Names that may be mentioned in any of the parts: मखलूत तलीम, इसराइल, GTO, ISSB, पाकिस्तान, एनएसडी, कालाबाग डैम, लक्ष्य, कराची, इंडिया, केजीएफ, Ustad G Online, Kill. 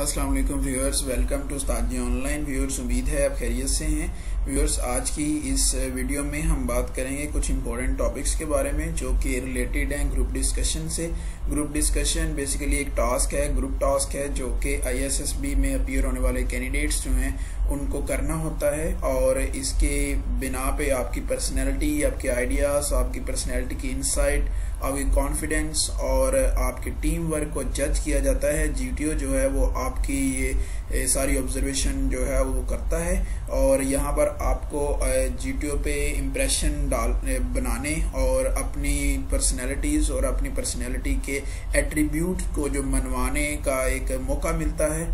अस्सलाम वालेकुम viewers, welcome to Ustad ji online. Viewers उम्मीद है आप खैरियत से हैं। व्यूअर्स आज की इस वीडियो में हम बात करेंगे कुछ इंपॉर्टेंट टॉपिक्स के बारे में जो कि रिलेटेड हैं ग्रुप डिस्कशन से। ग्रुप डिस्कशन बेसिकली एक टास्क है, ग्रुप टास्क है जो कि ISSB में अपीयर होने वाले कैंडिडेट्स जो हैं उनको करना होता है और इसके बिना पे आपकी पर्सनैलिटी, आपके आइडियाज़, आपकी पर्सनैलिटी की इंसाइट, आपकी कॉन्फिडेंस और आपके टीम वर्क को जज किया जाता है। GTO जो है वो आपकी ये सारी ऑब्जर्वेशन जो है वो करता है और यहाँ पर आपको GTO पे इम्प्रेशन बनाने और अपनी पर्सनैलिटीज़ और अपनी पर्सनैलिटी के एट्रीब्यूट को जो मनवाने का एक मौका मिलता है।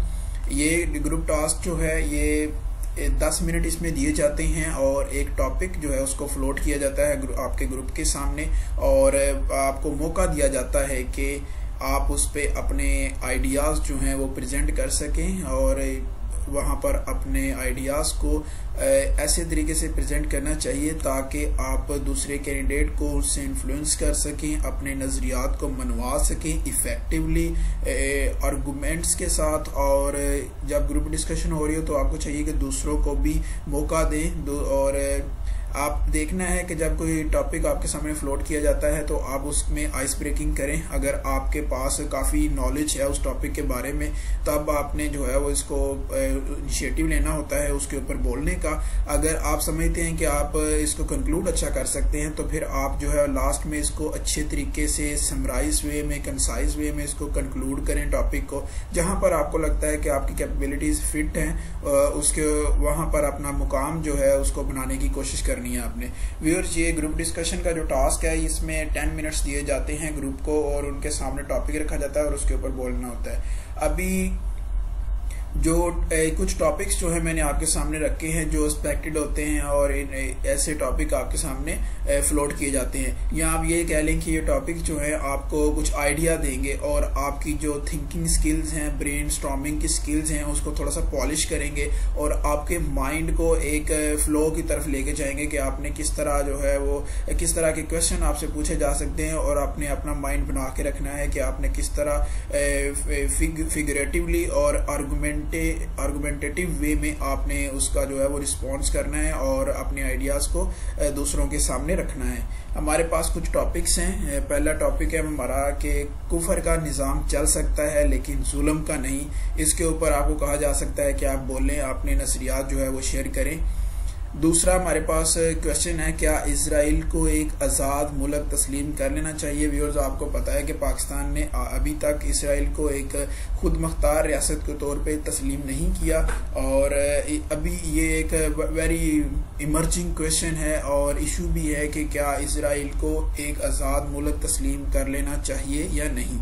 ये ग्रुप टास्क जो है ये 10 मिनट इसमें दिए जाते हैं और एक टॉपिक जो है उसको फ्लोट किया जाता है आपके ग्रुप के सामने और आपको मौका दिया जाता है कि आप उस पे अपने आइडियाज़ जो हैं वो प्रेजेंट कर सकें और वहाँ पर अपने आइडियाज़ को ऐसे तरीके से प्रेजेंट करना चाहिए ताकि आप दूसरे कैंडिडेट को उससे इन्फ्लुएंस कर सकें, अपने नज़रियात को मनवा सकें इफ़ेक्टिवली आर्गूमेंट्स के साथ। और जब ग्रुप डिस्कशन हो रही हो तो आपको चाहिए कि दूसरों को भी मौका दें और आप देखना है कि जब कोई टॉपिक आपके सामने फ्लोट किया जाता है तो आप उसमें आइस ब्रेकिंग करें। अगर आपके पास काफ़ी नॉलेज है उस टॉपिक के बारे में तब आपने जो है वो इसको इनिशिएटिव लेना होता है उसके ऊपर बोलने का। अगर आप समझते हैं कि आप इसको कंक्लूड अच्छा कर सकते हैं तो फिर आप जो है लास्ट में इसको अच्छे तरीके से समराइज वे में, कंसाइज वे में इसको कंक्लूड करें टॉपिक को। जहाँ पर आपको लगता है कि आपकी कैपेबिलिटीज़ फिट हैं उसके वहाँ पर अपना मुकाम जो है उसको बनाने की कोशिश करनी है आपने। व्यूअर्स ये ग्रुप डिस्कशन का जो टास्क है इसमें 10 मिनट्स दिए जाते हैं ग्रुप को और उनके सामने टॉपिक रखा जाता है और उसके ऊपर बोलना होता है। अभी जो कुछ टॉपिक्स जो है मैंने आपके सामने रखे हैं जो एक्सपेक्टेड होते हैं और ऐसे टॉपिक आपके सामने फ्लोट किए जाते हैं या आप ये कह लें कि ये टॉपिक जो है आपको कुछ आइडिया देंगे और आपकी जो थिंकिंग स्किल्स हैं, ब्रेनस्टॉर्मिंग की स्किल्स हैं उसको थोड़ा सा पॉलिश करेंगे और आपके माइंड को एक फ्लो की तरफ लेके जाएंगे कि आपने किस तरह जो है वो किस तरह के क्वेश्चन आपसे पूछे जा सकते हैं और आपने अपना माइंड बना के रखना है कि आपने किस तरह फिगरेटिवली और आर्गुमेंटेटिव वे में आपने उसका जो है वो रिस्पॉन्स करना है और अपने आइडियाज़ को दूसरों के सामने रखना है। हमारे पास कुछ टॉपिक्स हैं। पहला टॉपिक है हमारा कि कुफर का निज़ाम चल सकता है लेकिन जुल्म का नहीं। इसके ऊपर आपको कहा जा सकता है कि आप बोलें, अपने नज़रियात जो है वो शेयर करें। दूसरा हमारे पास क्वेश्चन है क्या इसराइल को एक आज़ाद मुल्क तस्लीम कर लेना चाहिए। व्यूअर्स आपको पता है कि पाकिस्तान ने अभी तक इसराइल को एक खुद मुख्तार रियासत के तौर पे तस्लीम नहीं किया और अभी ये एक वेरी इमर्जिंग क्वेश्चन है और इशू भी है कि क्या इसराइल को एक आज़ाद मुल्क तस्लीम कर लेना चाहिए या नहीं।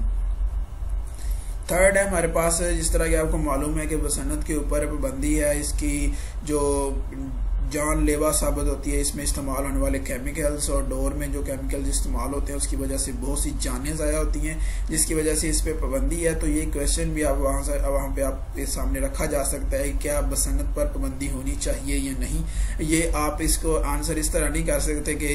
थर्ड है हमारे पास, जिस तरह कि आपको मालूम है कि बसंत के ऊपर पाबंदी है, इसकी जो जानलेवा साबित होती है, इसमें इस्तेमाल होने वाले केमिकल्स और डोर में जो केमिकल्स इस्तेमाल होते हैं उसकी वजह से बहुत सी जानें ज़ाया होती हैं जिसकी वजह से इस पर पाबंदी है। तो ये क्वेश्चन भी आप वहाँ पे आप सामने रखा जा सकता है क्या बसंत पर पाबंदी होनी चाहिए या नहीं। ये आप इसको आंसर इस तरह नहीं कर सकते कि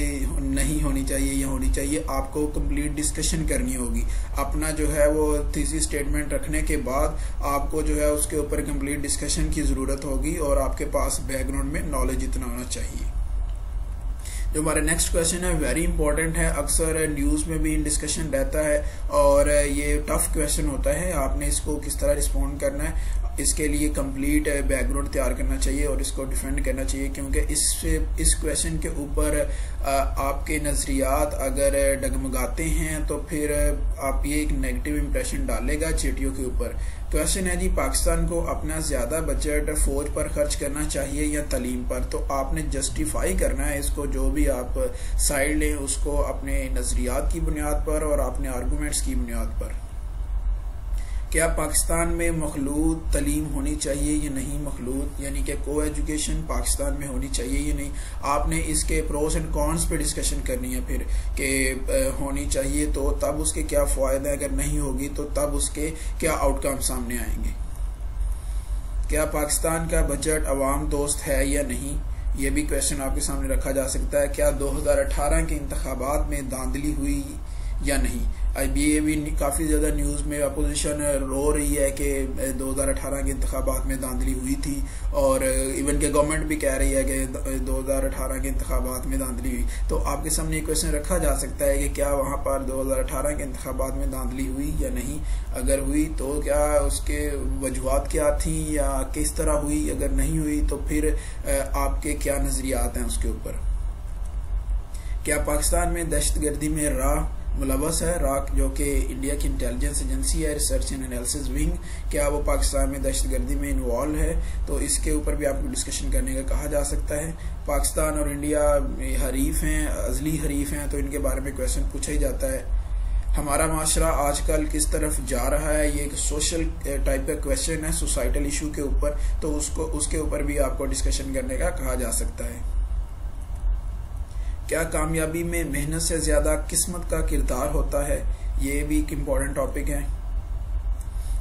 नहीं होनी चाहिए या होनी चाहिए, आपको कम्प्लीट डिस्कशन करनी होगी। अपना जो है वो थीसिस स्टेटमेंट रखने के बाद आपको जो है उसके ऊपर कम्प्लीट डिस्कशन की ज़रूरत होगी और आपके पास बैकग्राउंड में नॉलेज जितना होना चाहिए। जो हमारा नेक्स्ट क्वेश्चन है वेरी इंपॉर्टेंट है, अक्सर न्यूज़ में भी इन डिस्कशन रहता है और ये टफ क्वेश्चन होता है। आपने इसको किस तरह रिस्पॉन्ड करना है इसके लिए कंप्लीट बैकग्राउंड तैयार करना चाहिए और इसको डिफेंड करना चाहिए क्योंकि इस क्वेश्चन के ऊपर आपके नज़रियात अगर डगमगाते हैं तो फिर आप ये एक नेगेटिव इंप्रेशन डालेगा GTO के ऊपर। क्वेश्चन है जी पाकिस्तान को अपना ज़्यादा बजट फ़ौज पर खर्च करना चाहिए या तालीम पर। तो आपने जस्टिफाई करना है इसको, जो भी आप साइड लें उसको अपने नज़रियात की बुनियाद पर और अपने आर्गूमेंट्स की बुनियाद पर। क्या पाकिस्तान में मखलूत तलीम होनी चाहिए या नहीं, मखलूत यानी कि को एजुकेशन पाकिस्तान में होनी चाहिए या नहीं। आपने इसके प्रोस एंड कॉन्स पे डिस्कशन करनी है फिर कि होनी चाहिए तो तब उसके क्या फ़ायदा है, अगर नहीं होगी तो तब उसके क्या आउटकम सामने आएंगे। क्या पाकिस्तान का बजट अवाम दोस्त है या नहीं, ये भी क्वेश्चन आपके सामने रखा जा सकता है। क्या 2018 के इंतखाबात में धांधली हुई या नहीं। ये भी काफ़ी ज़्यादा न्यूज़ में अपोजिशन रो रही है कि 2018 के इंतखाबात में धांधली हुई थी, और इवन के गवर्नमेंट भी कह रही है कि 2018 के इंतखाबात में धांधली हुई। तो आपके सामने ये क्वेश्चन रखा जा सकता है कि क्या वहाँ पर 2018 के इंतखाबात में धांधली हुई या नहीं, अगर हुई तो क्या उसके वजूहत क्या थी या किस तरह हुई, अगर नहीं हुई तो फिर आपके क्या नज़रियात हैं उसके ऊपर। क्या पाकिस्तान में दहशतगर्दी में रा मुलवस है? राक जो कि इंडिया की इंटेलिजेंस एजेंसी है, रिसर्च एंड एनालिसिस विंग, क्या वो पाकिस्तान में दहशतगर्दी में इन्वॉल्व है? तो इसके ऊपर भी आपको डिस्कशन करने का कहा जा सकता है। पाकिस्तान और इंडिया हरीफ हैं, अजली हरीफ हैं, तो इनके बारे में क्वेश्चन पूछा ही जाता है। हमारा माशरा आजकल किस तरफ जा रहा है, ये एक सोशल टाइप का क्वेश्चन है, सोसाइटल इशू के ऊपर, तो उसके ऊपर भी आपको डिस्कशन करने का कहा जा सकता है। क्या कामयाबी में मेहनत से ज़्यादा किस्मत का किरदार होता है? ये भी एक इम्पॉर्टेंट टॉपिक है।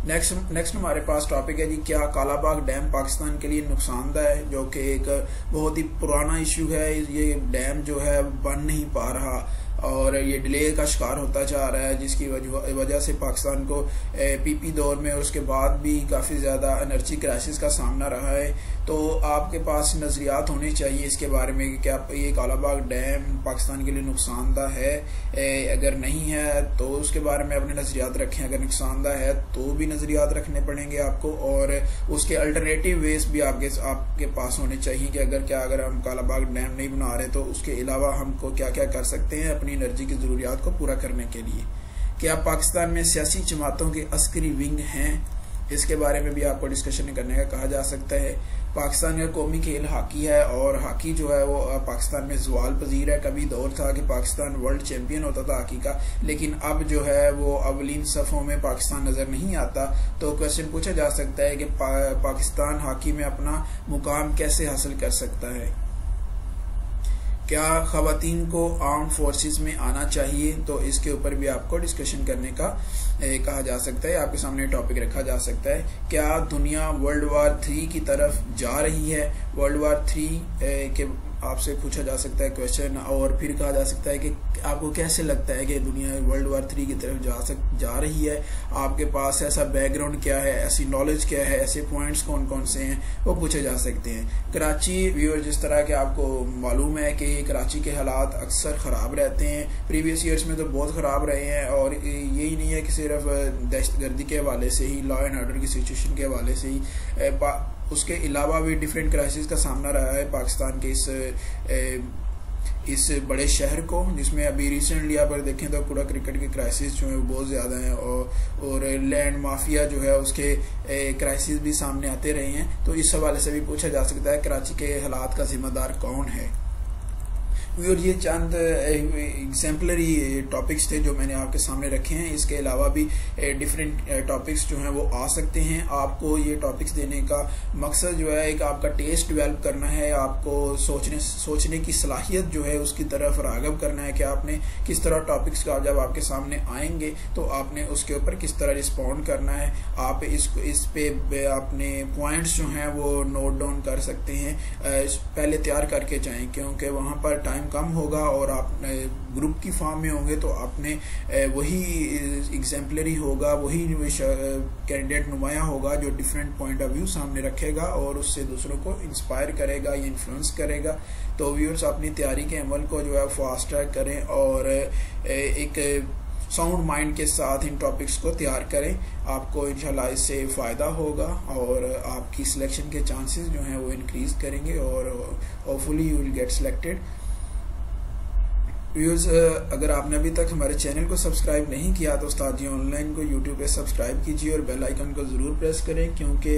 नेक्स्ट हमारे पास टॉपिक है जी, क्या कालाबाग डैम पाकिस्तान के लिए नुकसानदायक है? जो कि एक बहुत ही पुराना इशू है, ये डैम जो है बन नहीं पा रहा और ये डिले का शिकार होता जा रहा है, जिसकी वजह से पाकिस्तान को पीपी दौर में और उसके बाद भी काफ़ी ज़्यादा एनर्जी क्राइसिस का सामना रहा है। तो आपके पास नज़रियात होने चाहिए इसके बारे में कि क्या ये कालाबाग डैम पाकिस्तान के लिए नुकसानदा है, अगर नहीं है तो उसके बारे में अपने नज़रियात रखें, अगर नुकसानदा है तो भी नज़रियात रखने पड़ेंगे आपको, और उसके अल्टरनेटिव वेज भी आपके पास होने चाहिए कि अगर हम कालाबाग डैम नहीं बना रहे तो उसके अलावा हमको क्या क्या कर सकते हैं एनर्जी की जरूरियात को पूरा करने के लिए। क्या पाकिस्तान में सियासी जमातों के अस्करी विंग हैं? इसके बारे में भी आपको डिस्कशन करने का कहा जा सकता है। पाकिस्तान का कौमी खेल हॉकी है, और हॉकी जो है वो पाकिस्तान में ज़वाल पजीर है। कभी दौर था कि पाकिस्तान वर्ल्ड चैम्पियन होता था हॉकी का, लेकिन अब जो है वो अवलिन सफ़ों में पाकिस्तान नज़र नहीं आता। तो क्वेश्चन पूछा जा सकता है कि पाकिस्तान हॉकी में अपना मुकाम कैसे हासिल कर सकता है? क्या ख़वातीन को आर्म फोर्सेस में आना चाहिए? तो इसके ऊपर भी आपको डिस्कशन करने का कहा जा सकता है, आपके सामने टॉपिक रखा जा सकता है। क्या दुनिया वर्ल्ड वार 3 की तरफ जा रही है? वर्ल्ड वार 3 के आपसे पूछा जा सकता है क्वेश्चन, और फिर कहा जा सकता है कि आपको कैसे लगता है कि दुनिया वर्ल्ड वार 3 की तरफ जा रही है। आपके पास ऐसा बैकग्राउंड क्या है, ऐसी नॉलेज क्या है, ऐसे पॉइंट्स कौन कौन से हैं, वो पूछे जा सकते हैं। कराची व्यूअर, जिस तरह के आपको मालूम है कि कराची के हालात अक्सर ख़राब रहते हैं, प्रीवियस ईयर्स में तो बहुत ख़राब रहे हैं, और यही नहीं है कि सिर्फ दहशतगर्दी के हवाले से ही, लॉ एंड ऑर्डर की सिचुएशन के हवाले से ही, उसके अलावा भी डिफरेंट क्राइसिस का सामना रहा है पाकिस्तान के इस बड़े शहर को, जिसमें अभी रिसेंटली आप अगर देखें तो पूरा क्रिकेट के क्राइसिस जो है वो बहुत ज़्यादा हैं, और लैंड माफिया जो है उसके क्राइसिस भी सामने आते रहे हैं। तो इस हवाले से भी पूछा जा सकता है कराची के हालात का जिम्मेदार कौन है। और ये चंद एग्जाम्पलरी टॉपिक्स थे जो मैंने आपके सामने रखे हैं, इसके अलावा भी डिफरेंट टॉपिक्स जो हैं वो आ सकते हैं। आपको ये टॉपिक्स देने का मकसद जो है एक आपका टेस्ट डेवलप करना है, आपको सोचने की सलाहियत जो है उसकी तरफ रागब करना है कि आपने किस तरह टॉपिक्स का जब आपके सामने आएंगे तो आपने उसके ऊपर किस तरह रिस्पॉन्ड करना है। आप इस पर अपने पॉइंट्स जो हैं वो नोट डाउन कर सकते हैं, पहले तैयार करके जाएँ, क्योंकि वहाँ पर टाइम कम होगा और आप ग्रुप की फॉर्म में होंगे तो आपने वही एग्जाम्पलरी होगा, वही कैंडिडेट नुमाया होगा जो डिफरेंट पॉइंट ऑफ व्यू सामने रखेगा और उससे दूसरों को इंस्पायर करेगा या इन्फ्लुएंस करेगा। तो व्यूअर्स, अपनी तैयारी के अमल को जो है फास्ट ट्रैक करें और एक साउंड माइंड के साथ इन टॉपिक्स को तैयार करें, आपको इंशाल्लाह इससे फ़ायदा होगा और आपकी सिलेक्शन के चांसेस जो हैं वो इंक्रीज़ करेंगे और hopefully you will get selected. Viewers, अगर आपने अभी तक हमारे चैनल को सब्सक्राइब नहीं किया तो उस्ताद जी ऑनलाइन को यूट्यूब पे सब्सक्राइब कीजिए और बेल आइकन को ज़रूर प्रेस करें, क्योंकि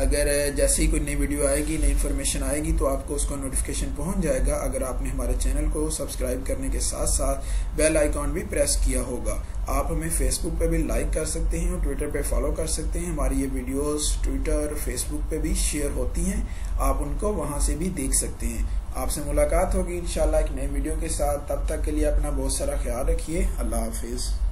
अगर जैसे ही कोई नई वीडियो आएगी, नई इन्फॉर्मेशन आएगी तो आपको उसका नोटिफिकेशन पहुंच जाएगा, अगर आपने हमारे चैनल को सब्सक्राइब करने के साथ साथ बेल आइकॉन भी प्रेस किया होगा। आप हमें फेसबुक पे भी लाइक कर सकते हैं और ट्विटर पे फॉलो कर सकते हैं। हमारी ये वीडियोस ट्विटर फेसबुक पे भी शेयर होती हैं, आप उनको वहाँ से भी देख सकते हैं। आपसे मुलाकात होगी इंशाल्लाह एक नई वीडियो के साथ, तब तक के लिए अपना बहुत सारा ख्याल रखिए। अल्लाह हाफिज़।